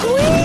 squeeze!